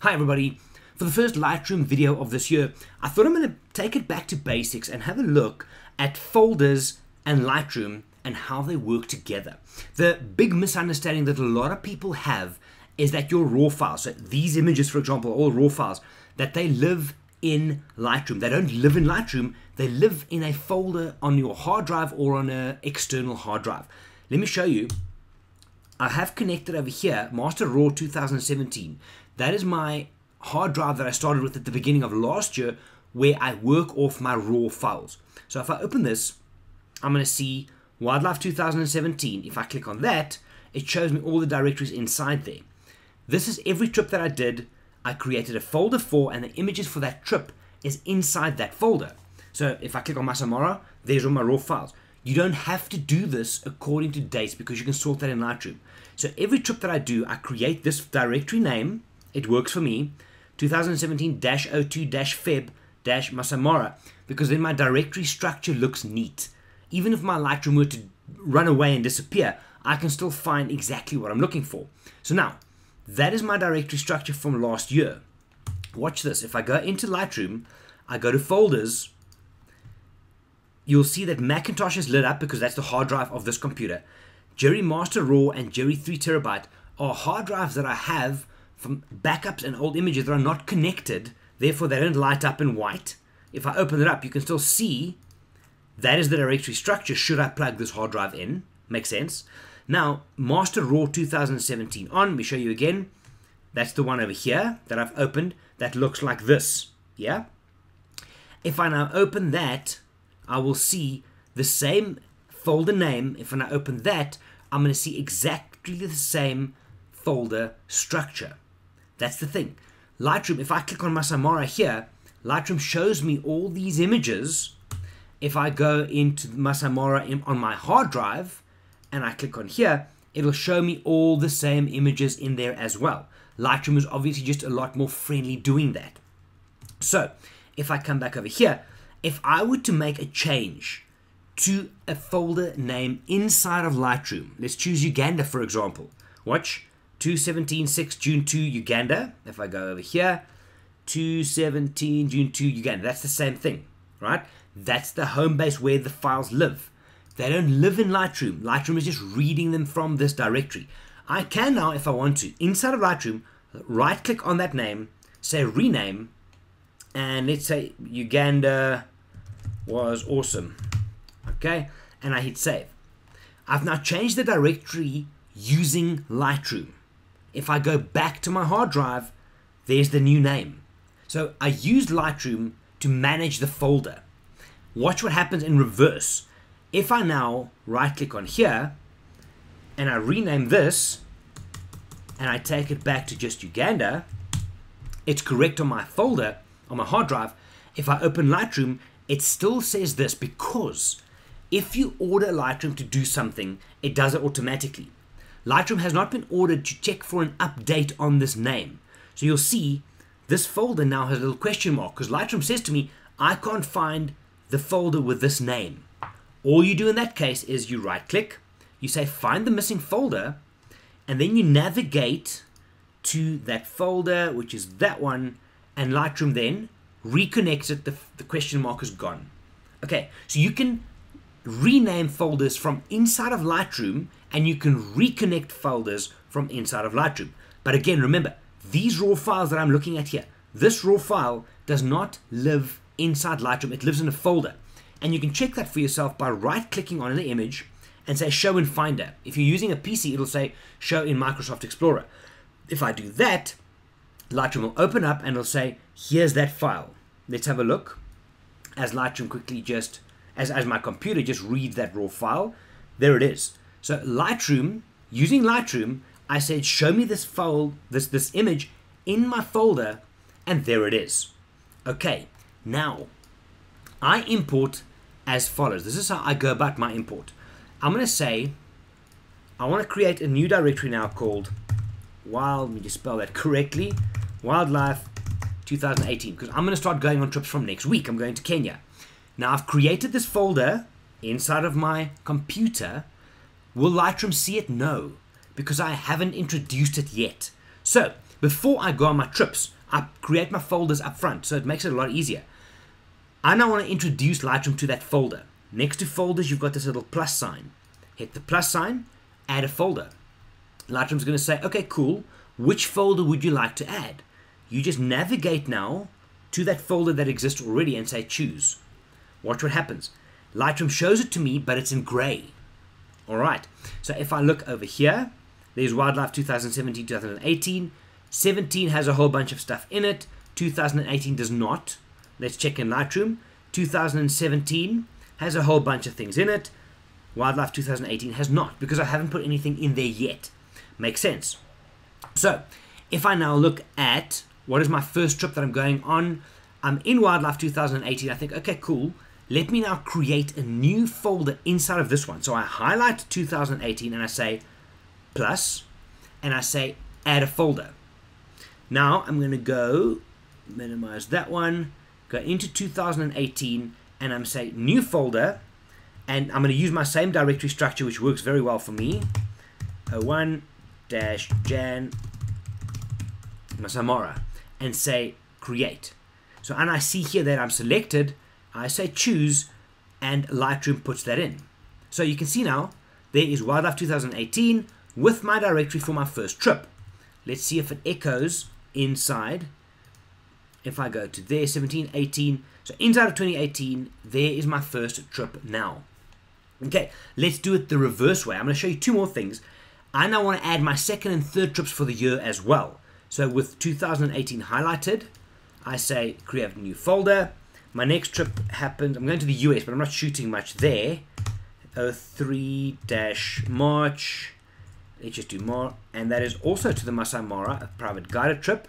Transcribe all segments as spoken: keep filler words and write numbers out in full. Hi everybody, for the first Lightroom video of this year, I thought I'm going to take it back to basics and have a look at folders and Lightroom and how they work together. The big misunderstanding that a lot of people have is that your RAW files, so these images for example, all RAW files, that they live in Lightroom. They don't live in Lightroom, they live in a folder on your hard drive or on an external hard drive. Let me show you. I have connected over here, Master RAW two thousand seventeen. That is my hard drive that I started with at the beginning of last year where I work off my RAW files. So if I open this, I'm going to see Wildlife two thousand seventeen. If I click on that, it shows me all the directories inside there. This is every trip that I did. I created a folder for, and the images for that trip is inside that folder. So if I click on Maasai Mara, there's all my RAW files. You don't have to do this according to dates because you can sort that in Lightroom. So every trip that I do, I create this directory name. It works for me, two thousand seventeen dash oh two dash feb dash Maasai Mara, because then my directory structure looks neat. Even if my Lightroom were to run away and disappear, I can still find exactly what I'm looking for. So now, that is my directory structure from last year. Watch this. If I go into Lightroom, I go to folders, you'll see that Macintosh is lit up because that's the hard drive of this computer. Gerry Master RAW and Gerry three terabyte are hard drives that I have from backups and old images that are not connected. Therefore, they don't light up in white. If I open it up, you can still see that is the directory structure should I plug this hard drive in. Makes sense. Now, Master RAW two thousand seventeen on. Let me show you again. That's the one over here that I've opened that looks like this. Yeah? If I now open that, I will see the same folder name. If I open that, I'm going to see exactly the same folder structure. That's the thing. Lightroom, if I click on Maasai Mara here, Lightroom shows me all these images. If I go into Maasai Mara on my hard drive and I click on here, it'll show me all the same images in there as well. Lightroom is obviously just a lot more friendly doing that. So, if I come back over here, if I were to make a change to a folder name inside of Lightroom, let's choose Uganda for example. Watch, two seventeen six June two Uganda. If I go over here, two seventeen June two Uganda. That's the same thing, right? That's the home base where the files live. They don't live in Lightroom. Lightroom is just reading them from this directory. I can now, if I want to, inside of Lightroom, right click on that name, say rename, and let's say Uganda was awesome. Okay, and I hit save. I've now changed the directory using Lightroom. If I go back to my hard drive, there's the new name. So I used Lightroom to manage the folder. Watch what happens in reverse. If I now right click on here and I rename this and I take it back to just Uganda, it's correct on my folder, on my hard drive. If I open Lightroom, it still says this because if you order Lightroom to do something, it does it automatically. Lightroom has not been ordered to check for an update on this name. So you'll see this folder now has a little question mark because Lightroom says to me, I can't find the folder with this name. All you do in that case is you right click, you say find the missing folder, and then you navigate to that folder, which is that one, and Lightroom then reconnects it, the, the question mark is gone. Okay, so you can rename folders from inside of Lightroom, and you can reconnect folders from inside of Lightroom. But again, remember, these RAW files that I'm looking at here, this RAW file does not live inside Lightroom, it lives in a folder. And you can check that for yourself by right-clicking on the image and say show in Finder. If you're using a P C, it'll say show in Microsoft Explorer. If I do that, Lightroom will open up and it'll say, here's that file. Let's have a look. As Lightroom quickly just, as, as my computer just reads that RAW file, there it is. So Lightroom, using Lightroom, I said, show me this file, this, this image in my folder, and there it is. Okay, now I import as follows. This is how I go about my import. I'm going to say, I want to create a new directory now called Wild, let me just spell that correctly, Wildlife two thousand eighteen, because I'm going to start going on trips from next week. I'm going to Kenya. Now I've created this folder inside of my computer. Will Lightroom see it? No, because I haven't introduced it yet. So Before I go on my trips, I create my folders up front, so it makes it a lot easier. I now want to introduce Lightroom to that folder. Next to folders, you've got this little plus sign. Hit the plus sign, add a folder. Lightroom's going to say, okay, cool, which folder would you like to add? You just navigate now to that folder that exists already and say choose. Watch what happens. Lightroom shows it to me, but it's in gray. All right, so if I look over here, there's Wildlife twenty seventeen, twenty eighteen. seventeen has a whole bunch of stuff in it. two thousand eighteen does not. Let's check in Lightroom. two thousand seventeen has a whole bunch of things in it. Wildlife two thousand eighteen has not, because I haven't put anything in there yet. Makes sense. So if I now look at what is my first trip that I'm going on, I'm in Wildlife two thousand eighteen. I think, okay, cool. Let me now create a new folder inside of this one. So I highlight two thousand eighteen and I say plus, and I say add a folder. Now I'm going to go minimize that one, go into two thousand eighteen, and I'm say new folder, and I'm going to use my same directory structure, which works very well for me. oh one dash jan Maasai Mara, and say create. So, and I see here that I'm selected. I say choose, and Lightroom puts that in. So you can see now there is Wildlife two thousand eighteen with my directory for my first trip. Let's see if it echoes inside. If I go to there, seventeen, eighteen, so inside of twenty eighteen, there is my first trip now. Okay, let's do it the reverse way. I'm going to show you two more things. I now want to add my second and third trips for the year as well. So with two thousand eighteen highlighted, I say create a new folder. My next trip happens, I'm going to the U S, but I'm not shooting much there. oh three dash March. Let's just do more. And that is also to the Maasai Mara, a private guided trip.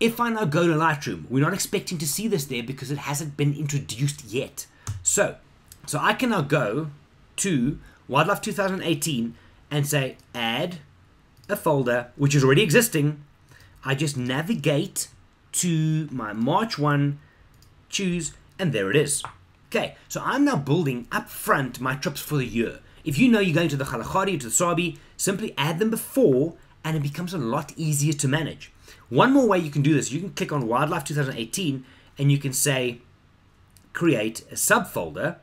If I now go to Lightroom, we're not expecting to see this there because it hasn't been introduced yet. So, so I can now go to Wildlife two thousand eighteen and say add a folder, which is already existing. I just navigate to my March one, choose, and there it is. Okay, so I'm now building up front my trips for the year. If you know you're going to the Kalahari, to the Sabi, simply add them before, and it becomes a lot easier to manage. One more way you can do this, you can click on Wildlife two thousand eighteen, and you can say create a subfolder,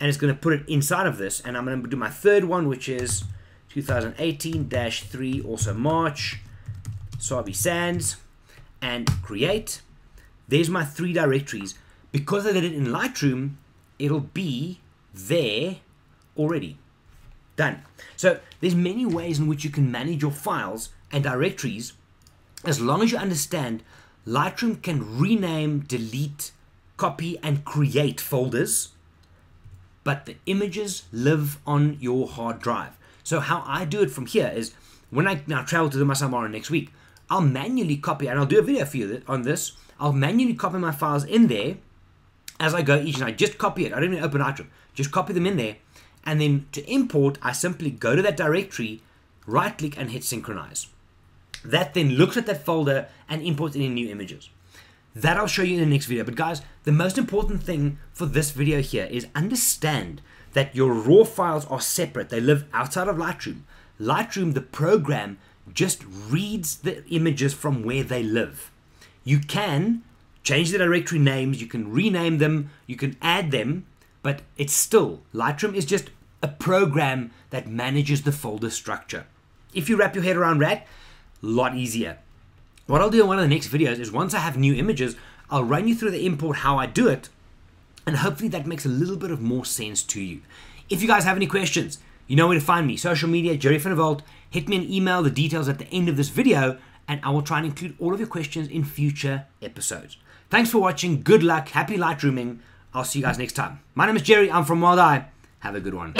and it's going to put it inside of this, and I'm going to do my third one, which is two thousand eighteen dash three, also March, Sabi Sands, and create. There's my three directories. Because I did it in Lightroom, it'll be there already. Done. So there's many ways in which you can manage your files and directories. As long as you understand, Lightroom can rename, delete, copy, and create folders, but the images live on your hard drive. So how I do it from here is, when I now travel to the Maasai Mara next week, I'll manually copy, and I'll do a video for you on this, I'll manually copy my files in there as I go each night. Just copy it. I don't even open Lightroom. Just copy them in there. And then to import, I simply go to that directory, right-click, and hit synchronize. That then looks at that folder and imports any new images. That I'll show you in the next video. But guys, the most important thing for this video here is understand that your RAW files are separate. They live outside of Lightroom. Lightroom, the program, just reads the images from where they live. You can change the directory names, you can rename them, you can add them, but it's still, Lightroom is just a program that manages the folder structure. If you wrap your head around that, a lot easier. What I'll do in one of the next videos is, once I have new images, I'll run you through the import, how I do it, and hopefully that makes a little bit of more sense to you. If you guys have any questions, you know where to find me. Social media, Gerry van der Walt. Hit me an email, the details at the end of this video, and I will try and include all of your questions in future episodes. Thanks for watching. Good luck. Happy Lightrooming. I'll see you guys next time. My name is Gerry. I'm from Wild Eye. Have a good one.